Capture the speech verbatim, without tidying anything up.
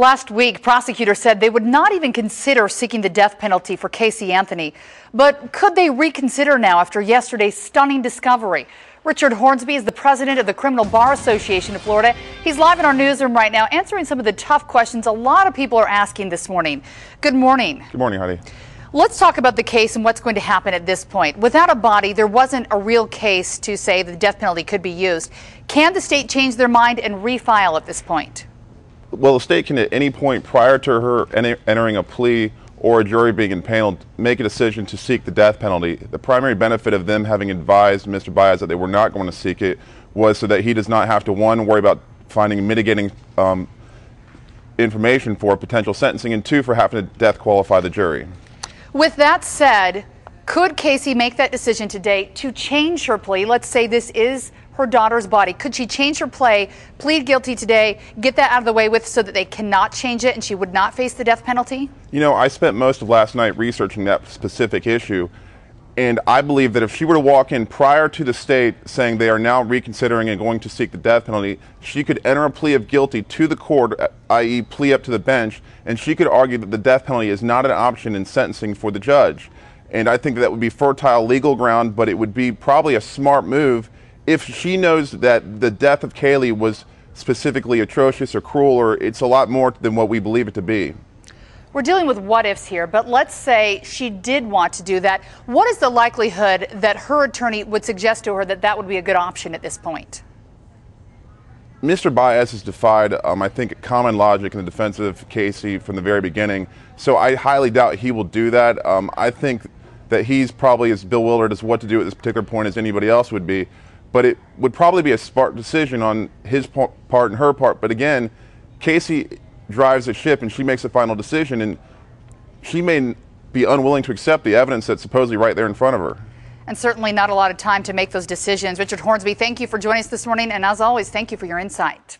Last week, prosecutors said they would not even consider seeking the death penalty for Casey Anthony. But could they reconsider now after yesterday's stunning discovery? Richard Hornsby is the president of the Criminal Bar Association of Florida. He's live in our newsroom right now answering some of the tough questions a lot of people are asking this morning. Good morning. Good morning, Heidi. Let's talk about the case and what's going to happen at this point. Without a body, there wasn't a real case to say the death penalty could be used. Can the state change their mind and refile at this point? Well, the state can at any point prior to her entering a plea or a jury being impaneled make a decision to seek the death penalty. The primary benefit of them having advised Mister Baez that they were not going to seek it was so that he does not have to, one, worry about finding mitigating um, information for potential sentencing, and two, for having to death qualify the jury. With that said, could Casey make that decision today to change her plea? Let's say this is her daughter's body. Could she change her plea, plead guilty today, get that out of the way with so that they cannot change it and she would not face the death penalty? You know, I spent most of last night researching that specific issue, and I believe that if she were to walk in prior to the state saying they are now reconsidering and going to seek the death penalty, she could enter a plea of guilty to the court, that is plea up to the bench, and she could argue that the death penalty is not an option in sentencing for the judge. And I think that would be fertile legal ground, but it would be probably a smart move if she knows that the death of Kaylee was specifically atrocious or cruel, or it's a lot more than what we believe it to be. We're dealing with what-ifs here, but let's say she did want to do that. What is the likelihood that her attorney would suggest to her that that would be a good option at this point? Mister Baez has defied, um, I think, common logic in the defense of Casey from the very beginning, so I highly doubt he will do that. Um, I think that he's probably as bewildered as what to do at this particular point as anybody else would be. But it would probably be a smart decision on his part and her part. But again, Casey drives the ship and she makes the final decision, and she may be unwilling to accept the evidence that's supposedly right there in front of her. And certainly not a lot of time to make those decisions. Richard Hornsby, thank you for joining us this morning. And as always, thank you for your insight.